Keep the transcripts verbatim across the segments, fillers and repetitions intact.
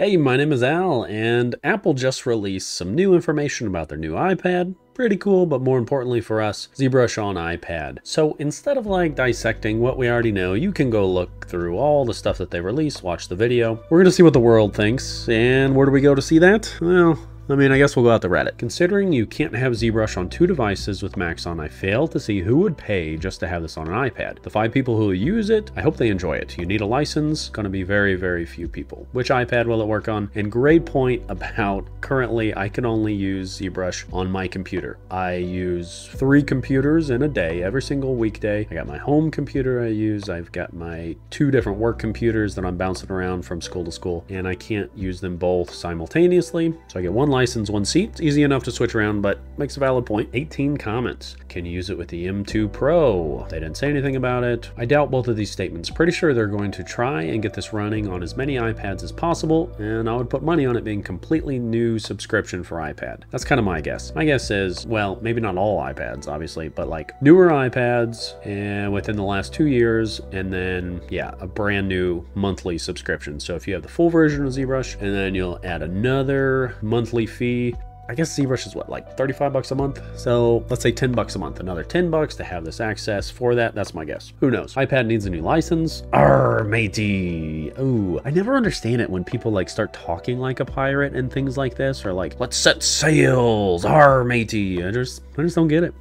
Hey, my name is Al, and Apple just released some new information about their new iPad. Pretty cool, but more importantly for us, ZBrush on iPad. So instead of like dissecting what we already know, you can go look through all the stuff that they released, watch the video. We're gonna see what the world thinks, and where do we go to see that? Well, I mean, I guess we'll go out to Reddit. Considering you can't have ZBrush on two devices with Maxon, I fail to see who would pay just to have this on an iPad. The five people who use it, I hope they enjoy it. You need a license, gonna be very, very few people. Which iPad will it work on? And great point about currently I can only use ZBrush on my computer. I use three computers in a day, every single weekday. I got my home computer I use, I've got my two different work computers that I'm bouncing around from school to school, and I can't use them both simultaneously. So I get one license, one seat. It's easy enough to switch around, but makes a valid point. eighteen comments. Can you use it with the M two Pro? They didn't say anything about it. I doubt both of these statements. Pretty sure they're going to try and get this running on as many iPads as possible, and I would put money on it being completely new subscription for iPad. That's kind of my guess. My guess is, well, maybe not all iPads, obviously, but like newer iPads and within the last two years, and then, yeah, a brand new monthly subscription. So if you have the full version of ZBrush, and then you'll add another monthly fee. I guess ZBrush is what, like thirty-five bucks a month? So let's say ten bucks a month, another ten bucks to have this access for that. That's my guess. Who knows? iPad needs a new license. Arr, matey. Ooh, I never understand it when people like start talking like a pirate and things like this, or like, let's set sails. Arr, matey. I just, I just don't get it.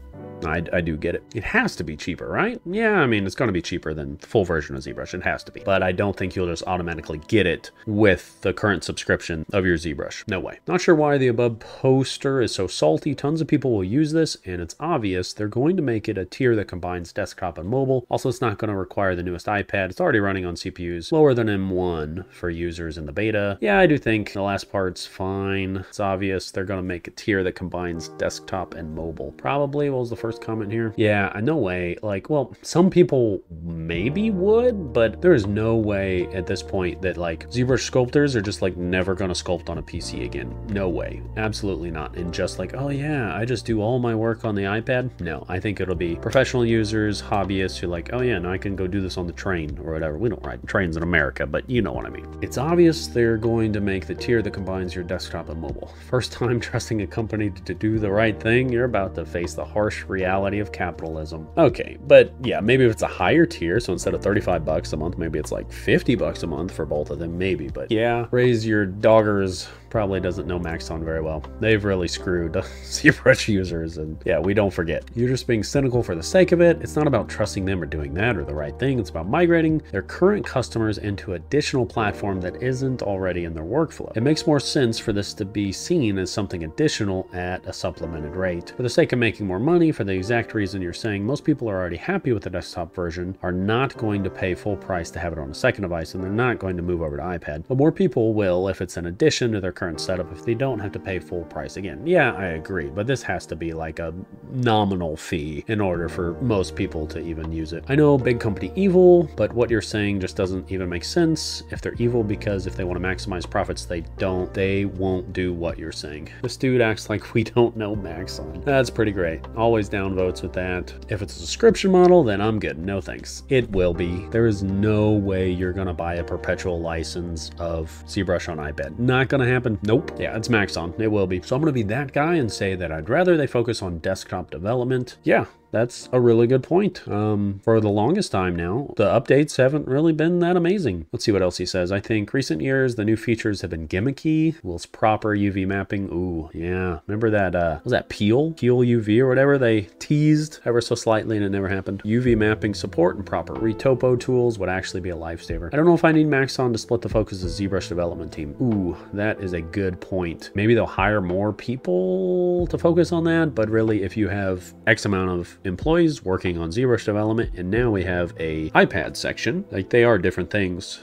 I, I do get it. It has to be cheaper, right? Yeah, I mean, it's going to be cheaper than the full version of ZBrush. It has to be. But I don't think you'll just automatically get it with the current subscription of your ZBrush. No way. Not sure why the above poster is so salty. Tons of people will use this, and it's obvious they're going to make it a tier that combines desktop and mobile. Also, it's not going to require the newest iPad. It's already running on C P Us lower than M one for users in the beta. Yeah, I do think the last part's fine. It's obvious they're going to make a tier that combines desktop and mobile. Probably. What was the first First comment here? Yeah, no way. Like, well, some people maybe would, but there is no way at this point that like ZBrush sculptors are just like never gonna sculpt on a P C again. No way. Absolutely not. And just like, oh yeah, I just do all my work on the iPad. No, I think it'll be professional users, hobbyists who like, oh yeah, now I can go do this on the train or whatever. We don't ride trains in America, but you know what I mean. It's obvious they're going to make the tier that combines your desktop and mobile. First time trusting a company to do the right thing, you're about to face the harsh reality reality of capitalism. Okay, but yeah, maybe if it's a higher tier, so instead of thirty-five bucks a month, maybe it's like fifty bucks a month for both of them, maybe, but yeah, raise your doggers probably doesn't know Maxon very well. They've really screwed ZBrush users, and yeah, we don't forget. You're just being cynical for the sake of it. It's not about trusting them or doing that or the right thing. It's about migrating their current customers into additional platform that isn't already in their workflow. It makes more sense for this to be seen as something additional at a supplemented rate. For the sake of making more money, for the exact reason you're saying most people are already happy with the desktop version, are not going to pay full price to have it on a second device, and they're not going to move over to iPad. But more people will if it's an addition to their current setup, if they don't have to pay full price again. Yeah, I agree, but this has to be like a nominal fee in order for most people to even use it. I know big company evil, but what you're saying just doesn't even make sense if they're evil, because if they want to maximize profits, they don't, they won't do what you're saying. This dude acts like we don't know Maxon. That's pretty great. Always downvotes with that. If it's a subscription model, then I'm good. No thanks. It will be. There is no way you're going to buy a perpetual license of ZBrush on iPad. Not going to happen. Nope. Yeah, it's Maxon. It will be. So I'm going to be that guy and say that I'd rather they focus on desktop development. Yeah. That's a really good point. Um, for the longest time now, the updates haven't really been that amazing. Let's see what else he says. I think recent years, the new features have been gimmicky. Will's proper U V mapping. Ooh, yeah. Remember that, uh, was that Peel? Peel U V or whatever? They teased ever so slightly and it never happened. U V mapping support and proper retopo tools would actually be a lifesaver. I don't know if I need Maxon to split the focus of ZBrush development team. Ooh, that is a good point. Maybe they'll hire more people to focus on that, but really if you have X amount of employees working on ZBrush development, and now we have a iPad section. Like, they are different things.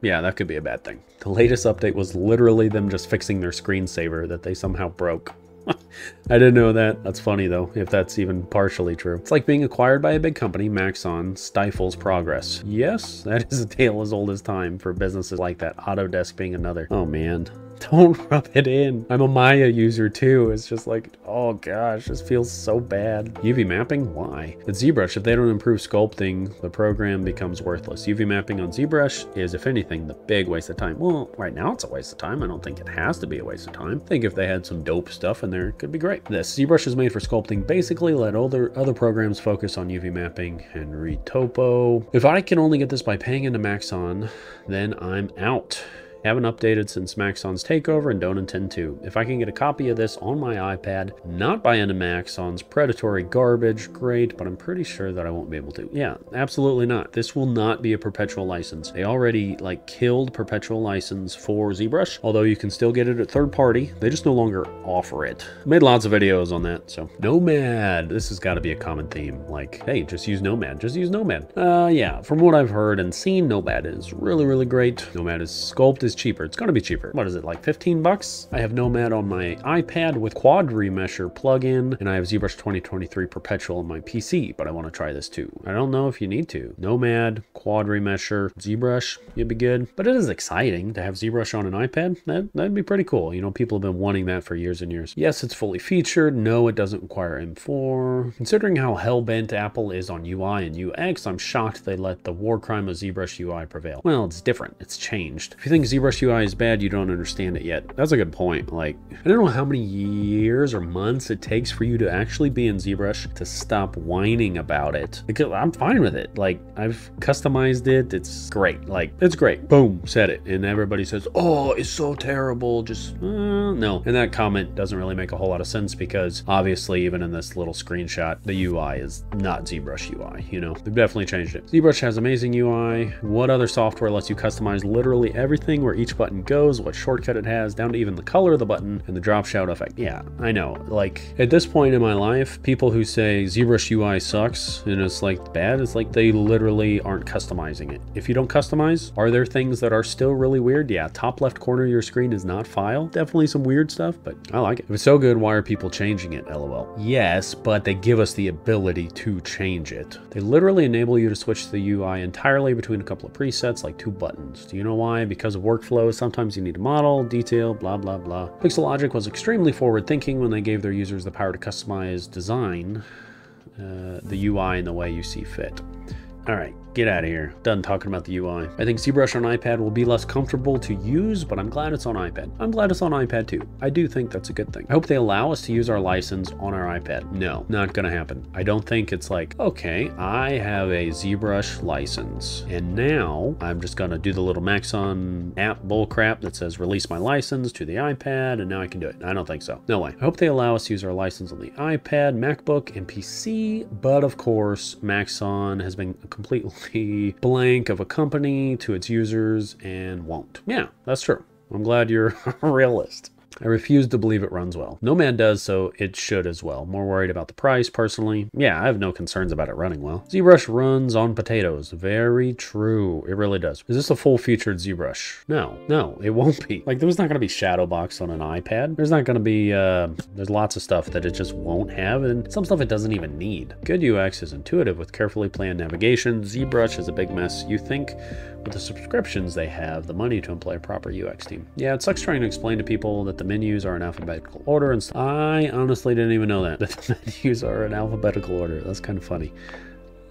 Yeah, that could be a bad thing. The latest update was literally them just fixing their screensaver that they somehow broke. I didn't know that. That's funny though, if that's even partially true. It's like being acquired by a big company. Maxon stifles progress. Yes, that is a tale as old as time for businesses like that. Autodesk being another. Oh man. Don't rub it in. I'm a Maya user too. It's just like, oh gosh, this feels so bad. U V mapping, why? At ZBrush, if they don't improve sculpting, the program becomes worthless. U V mapping on ZBrush is, if anything, the big waste of time. Well, right now it's a waste of time. I don't think it has to be a waste of time. I think if they had some dope stuff in there, it could be great. This ZBrush is made for sculpting. Basically, let other, other programs focus on U V mapping and retopo. If I can only get this by paying into Maxon, then I'm out. Haven't updated since Maxon's takeover and don't intend to. If I can get a copy of this on my iPad, not buy into Maxon's predatory garbage, great, but I'm pretty sure that I won't be able to. Yeah, absolutely not. This will not be a perpetual license. They already like killed perpetual license for ZBrush, although you can still get it at third party. They just no longer offer it. Made lots of videos on that, so. Nomad, this has gotta be a common theme. Like, hey, just use Nomad, just use Nomad. Uh, yeah, from what I've heard and seen, Nomad is really, really great. Nomad is sculpted, is cheaper. It's going to be cheaper. What is it, like fifteen bucks? I have Nomad on my iPad with quad remesher plugin, and I have ZBrush twenty twenty-three perpetual on my P C, but I want to try this too. I don't know if you need to. Nomad, quad remesher, ZBrush, you'd be good. But it is exciting to have ZBrush on an iPad. That, that'd be pretty cool. You know, people have been wanting that for years and years. Yes, it's fully featured. No, it doesn't require M four. Considering how hell-bent Apple is on U I and U X, I'm shocked they let the war crime of ZBrush U I prevail. Well, it's different. It's changed. If you think ZBrush U I is bad, you don't understand it yet. That's a good point. Like, I don't know how many years or months it takes for you to actually be in ZBrush to stop whining about it. Because I'm fine with it. Like, I've customized it. It's great. Like, it's great. Boom, said it. And everybody says, oh, it's so terrible. Just, uh, no. And that comment doesn't really make a whole lot of sense because obviously even in this little screenshot, the U I is not ZBrush U I, you know? They've definitely changed it. ZBrush has amazing U I. What other software lets you customize literally everything, where each button goes, what shortcut it has, down to even the color of the button and the drop shadow effect? Yeah, I know. Like, at this point in my life, people who say ZBrush U I sucks and it's like bad, it's like they literally aren't customizing it. If you don't customize, are there things that are still really weird? Yeah, top left corner of your screen is not file. Definitely some weird stuff, but I like it. If it's so good, why are people changing it? LOL. Yes, but they give us the ability to change it. They literally enable you to switch the U I entirely between a couple of presets, like two buttons. Do you know why? Because of workflows, sometimes you need a model, detail, blah, blah, blah. Pixelogic was extremely forward-thinking when they gave their users the power to customize design, uh, the U I in the way you see fit. All right, get out of here. Done talking about the U I. I think ZBrush on iPad will be less comfortable to use, but I'm glad it's on iPad. I'm glad it's on iPad too. I do think that's a good thing. I hope they allow us to use our license on our iPad. No, not gonna happen. I don't think it's like, okay, I have a ZBrush license and now I'm just gonna do the little Maxon app bullcrap that says release my license to the iPad and now I can do it. I don't think so. No way. I hope they allow us to use our license on the iPad, MacBook, and P C, but of course, Maxon has been completely blank of a company to its users and won't. Yeah, that's true. I'm glad you're a realist. I refuse to believe it runs well. Nomad does, so it should as well. More worried about the price, personally. Yeah, I have no concerns about it running well. ZBrush runs on potatoes. Very true. It really does. Is this a full-featured ZBrush? No. No, it won't be. Like, there's not going to be Shadowbox on an iPad. There's not going to be, uh, there's lots of stuff that it just won't have, and some stuff it doesn't even need. Good U X is intuitive with carefully planned navigation. ZBrush is a big mess. You think with the subscriptions they have, the money to employ a proper U X team. Yeah, it sucks trying to explain to people that the menus are in alphabetical order and stuff. I honestly didn't even know that, that the menus are in alphabetical order. That's kind of funny.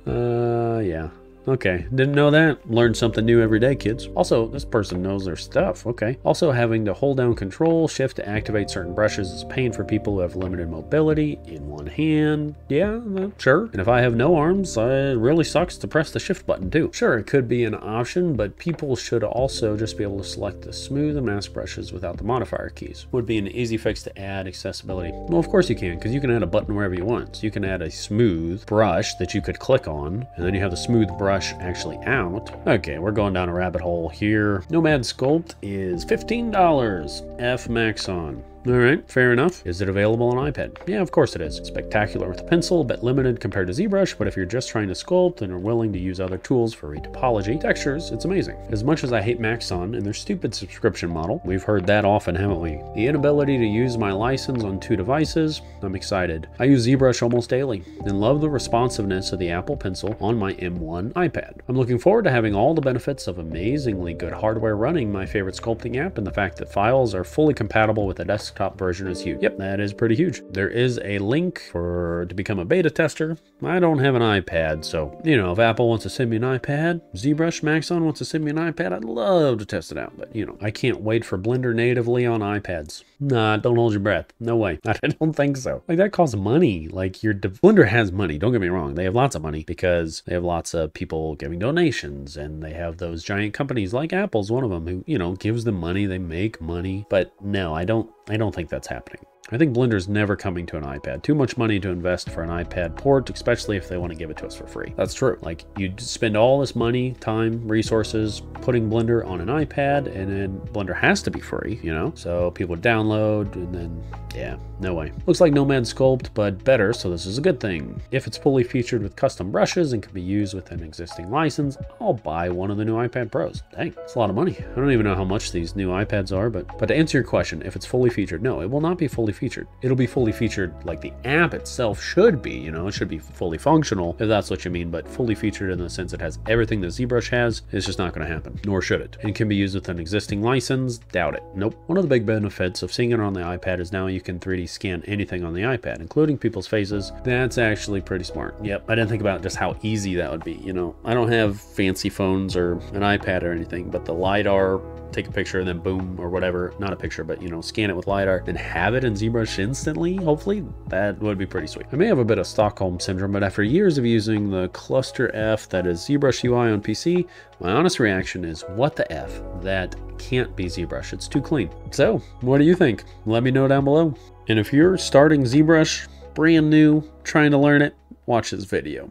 Uh, yeah. Okay, didn't know that. Learn something new every day, kids. Also, this person knows their stuff, okay. Also, having to hold down control shift to activate certain brushes is a pain for people who have limited mobility in one hand. Yeah, sure. And if I have no arms, it really sucks to press the shift button too. Sure, it could be an option, but people should also just be able to select the smooth and mask brushes without the modifier keys. Would be an easy fix to add accessibility. Well, of course you can, because you can add a button wherever you want. So you can add a smooth brush that you could click on, and then you have the smooth brush actually out. Okay, we're going down a rabbit hole here. Nomad Sculpt is fifteen dollars. F Maxon. All right, fair enough. Is it available on iPad? Yeah, of course it is. Spectacular with a pencil, but limited compared to ZBrush, but if you're just trying to sculpt and are willing to use other tools for retopology, textures, it's amazing. As much as I hate Maxon and their stupid subscription model, we've heard that often, haven't we? The inability to use my license on two devices, I'm excited. I use ZBrush almost daily and love the responsiveness of the Apple Pencil on my M one iPad. I'm looking forward to having all the benefits of amazingly good hardware running my favorite sculpting app, and the fact that files are fully compatible with the desktop Top version is huge. Yep, that is pretty huge. There is a link for to become a beta tester. I don't have an iPad, so you know, if Apple wants to send me an iPad, ZBrush, Maxon wants to send me an iPad, I'd love to test it out. But you know, I can't wait for Blender natively on iPads. Nah, don't hold your breath. No way. I don't think so. Like, that costs money. Like, your Blender has money. Don't get me wrong. They have lots of money because they have lots of people giving donations, and they have those giant companies like Apple's one of them who, you know, gives them money. They make money. But no, I don't. I don't think that's happening. I think Blender's never coming to an iPad. Too much money to invest for an iPad port, especially if they want to give it to us for free. That's true. Like, you'd spend all this money, time, resources, putting Blender on an iPad, and then Blender has to be free, you know? So people would download, and then, yeah, no way. Looks like Nomad Sculpt, but better, so this is a good thing. If it's fully featured with custom brushes and can be used with an existing license, I'll buy one of the new iPad Pros. Dang, it's a lot of money. I don't even know how much these new iPads are, but, but to answer your question, if it's fully featured, no, it will not be fully featured. It'll be fully featured like the app itself should be, you know, it should be fully functional, if that's what you mean, but fully featured in the sense it has everything that ZBrush has, it's just not going to happen, nor should it. And can be used with an existing license? Doubt it. Nope. One of the big benefits of seeing it on the iPad is now you can three D scan anything on the iPad, including people's faces. That's actually pretty smart. Yep. I didn't think about just how easy that would be. You know, I don't have fancy phones or an iPad or anything, but the lidar, take a picture and then boom, or whatever, not a picture, but you know, scan it with lidar, then have it in ZBrush instantly, hopefully. That would be pretty sweet. I may have a bit of Stockholm syndrome, but after years of using the cluster F that is ZBrush U I on P C, my honest reaction is, what the F? That can't be ZBrush. It's too clean. So what do you think? Let me know down below. And if you're starting ZBrush brand new, trying to learn it, watch this video.